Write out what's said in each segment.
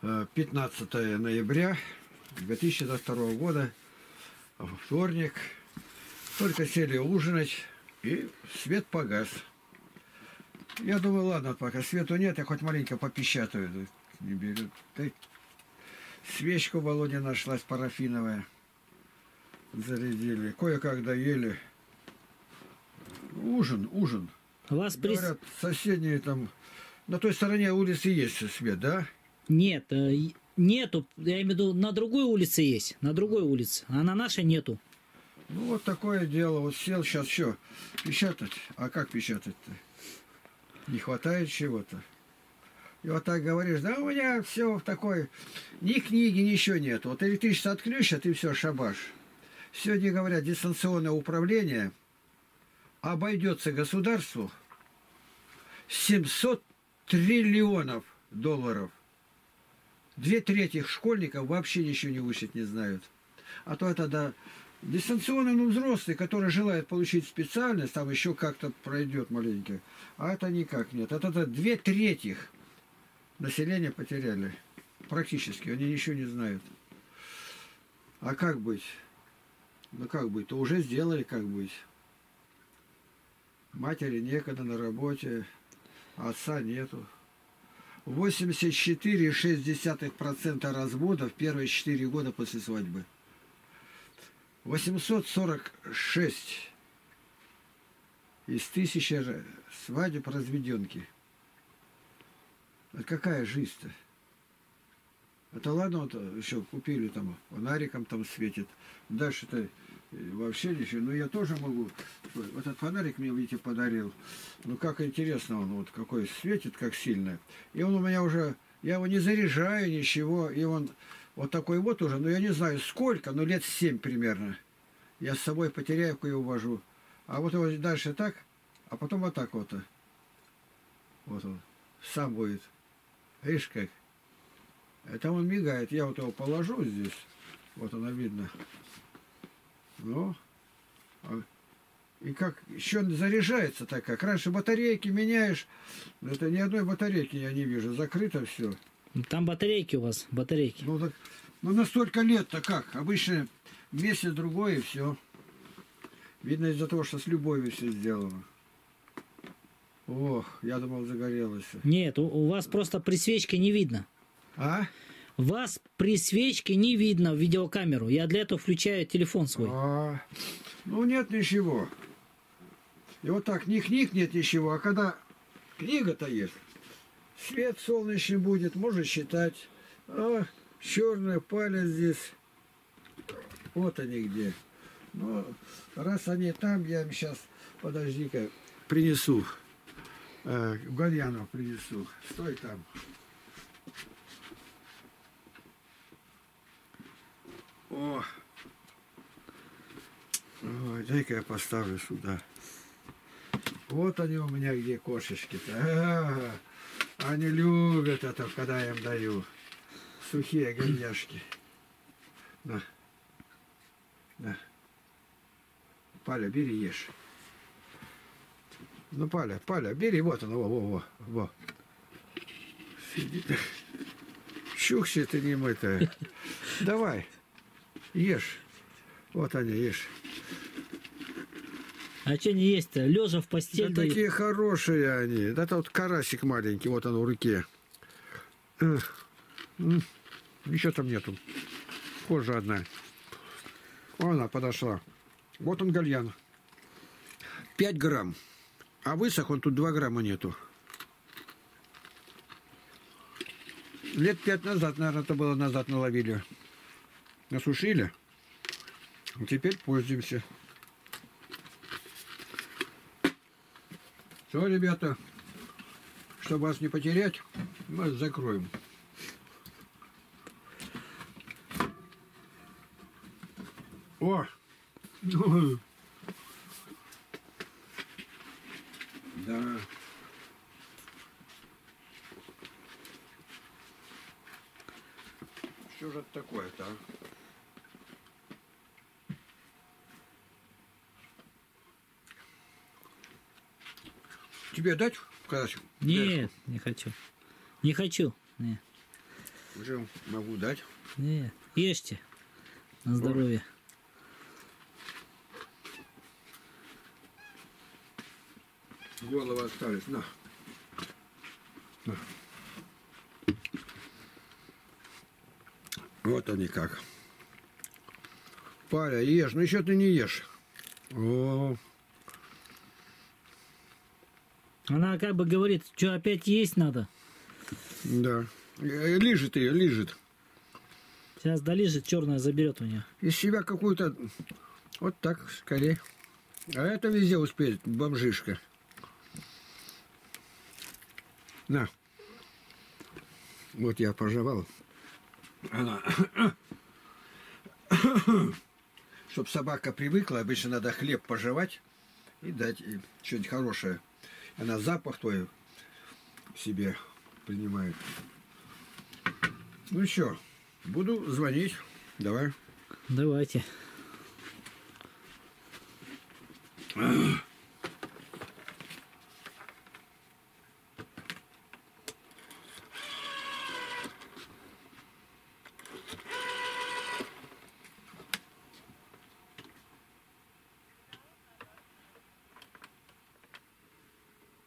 15 ноября 2022 года, вторник. Только сели ужинать, и свет погас. Я думаю, ладно, пока свету нет, я хоть маленько попищатаю. Не беру. Свечку Володя нашлась парафиновая. Зарядили. Кое-как доели. Ужин. Вас говорят, соседние там... На той стороне улицы есть свет, да? Нет, нету. Я имею в виду, на другой улице есть. На другой улице. А на нашей нету. Ну, вот такое дело. Вот сел сейчас все. Печатать. А как печатать-то? Не хватает чего-то. И вот так говоришь, да у меня все в такой... Ни книги, ничего нет. Вот электричество отключат, и все, шабаш. Сегодня говорят, дистанционное управление обойдется государству $700 триллионов. 2/3 школьников вообще ничего не учат, не знают. А то это да, дистанционно, ну, взрослый, который желает получить специальность, там еще как-то пройдет маленько. А это никак нет. А это 2/3 населения потеряли. Практически. Они ничего не знают. А как быть? Ну как быть? То уже сделали, как быть. Матери некогда, на работе, отца нету. 84,6% разводов в первые 4 года после свадьбы. 846 из 1000 свадеб разведенки. Это какая жизнь-то? Это ладно, вот еще купили там, фонариком там светит. Дальше-то вообще ничего. Ну, я тоже могу. Вот этот фонарик мне, видите, подарил. Ну, как интересно он, вот какой светит, как сильно. И он у меня уже, я его не заряжаю, ничего. И он вот такой вот уже, ну, я не знаю сколько, но лет 7 примерно. Я с собой потеряю и увожу. А вот его дальше так, а потом вот так вот. Вот он, сам будет. Видишь как? Это он мигает. Я вот его положу здесь. Вот она видно. Ну. И как еще заряжается так, как раньше батарейки меняешь. Это ни одной батарейки я не вижу. Закрыто все. Там батарейки у вас. Батарейки. Ну, так, ну на столько лет-то как? Обычно месяц-другой и все. Видно из-за того, что с любовью все сделано. Ох, я думал, загорелось. Нет, у вас просто при свечке не видно. А? Вас при свечке не видно в видеокамеру. Я для этого включаю телефон свой. Ну нет ничего. И вот так, ни книг нет ничего. А когда книга-то есть, свет солнечный будет, можно считать. А, черная палец здесь. Вот они где. Ну, раз они там, я им сейчас, подожди-ка, принесу. Гальянов принесу. Стой там. О, ой, дай-ка я поставлю сюда. Вот они у меня где кошечки-то. Они любят это, когда я им даю. Сухие гальяшки. На. На. Паля, бери, ешь. Ну, Паля, бери, вот она, во. Сидит. Чухся ты не мытая. Давай. Ешь. Вот они, ешь. А что не есть-то? Лежа в постели. Да такие хорошие они. Да это вот карасик маленький, вот он в руке. Ничего там нету. Кожа одна. Она подошла. Вот он гальян. 5 грамм. А высох он тут 2 грамма нету. Лет 5 назад, наверное, это было назад наловили. Насушили. Теперь пользуемся. Все, ребята, чтобы вас не потерять, мы закроем. О! Да. Что же это такое-то, а? Тебе дать в карасик? Нет, не хочу. Не хочу. Не. Уже могу дать. Не, ешьте. На здоровье. Голову остались. На. На. Вот они как. Паря, ешь. Ну еще ты не ешь. О. Она как бы говорит, что опять есть надо. Да. Лижет ее, лижет. Сейчас долижет, черная заберет у нее. Из себя какую-то... Вот так, скорее. А это везде успеет, бомжишка. На. Вот я пожевал. Она... Чтоб собака привыкла, обычно надо хлеб пожевать и дать что-нибудь хорошее. Она запах твой себе принимает. Ну еще, буду звонить. Давай. Давайте.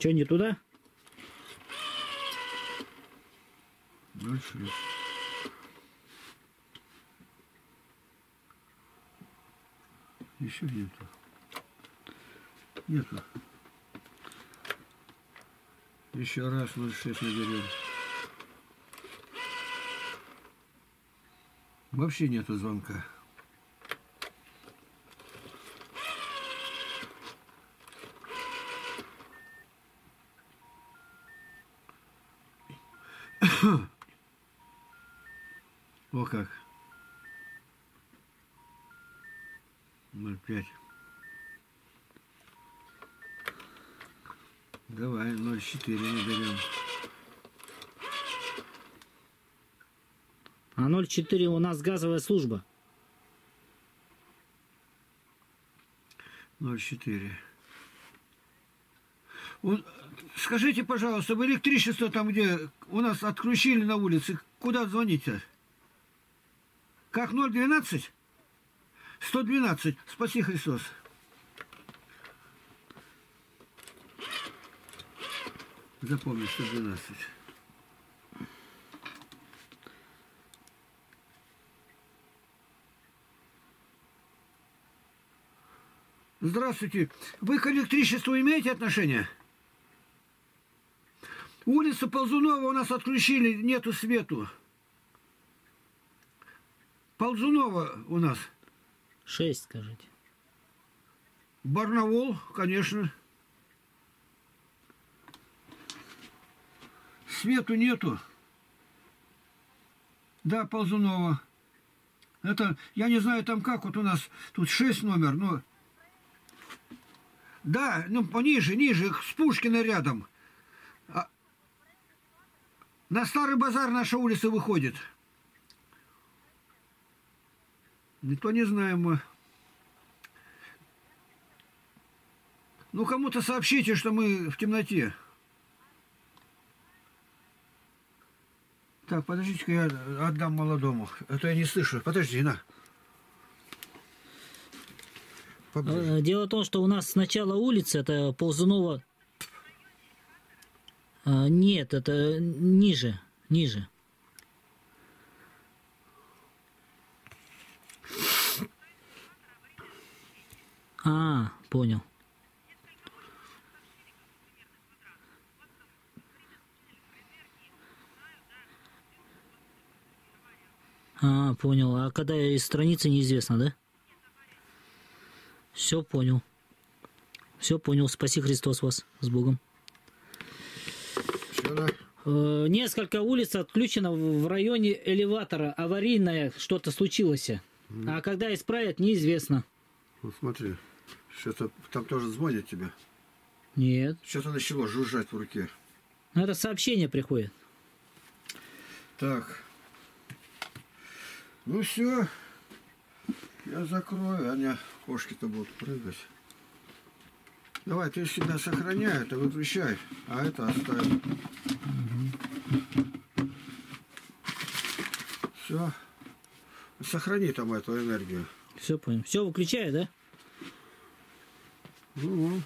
Что, не туда? Дальше. Еще нету. Нету. Еще раз 0,6 наберем. Вообще нету звонка. О как. 0,5. Давай 0,4 наберем. А 0,4 у нас газовая служба. 0,4. Вот, скажите, пожалуйста, в электричество там, где у нас отключили на улице, куда звонить-то? Как 012? 112. Спаси Христос. Запомни, 112. Здравствуйте. Вы к электричеству имеете отношение? Улица Ползунова у нас отключили, нету свету. Ползунова у нас. 6, скажите. Барнаул, конечно. Свету нету. Да, Ползунова. Это, я не знаю там как, вот у нас тут 6 номер, но... Да, ну пониже, ниже, с Пушкина рядом. А... На Старый базар наша улица выходит. Никто не знаем мы. Ну, кому-то сообщите, что мы в темноте. Так, подождите-ка, я отдам молодому. А то я не слышу. Подожди, на. Поближе. Дело в том, что у нас сначала улица, это Ползунова. Нет, это ниже, ниже. А, понял. А, понял. А когда из страницы неизвестно, да? Все понял. Все понял. Спаси Христос вас. С Богом. Несколько улиц отключено в районе элеватора. Аварийное что-то случилось. А когда исправят, неизвестно. Ну, смотри. Что-то там тоже звонит тебе? Нет. Что-то начало жужжать в руке. Это сообщение приходит. Так. Ну все. Я закрою. Они кошки-то будут прыгать. Давай, ты себя сохраняй, это выключай. А это оставим. Угу. Все. Сохрани там эту энергию. Все, понял. Все, выключаю, да? Ну.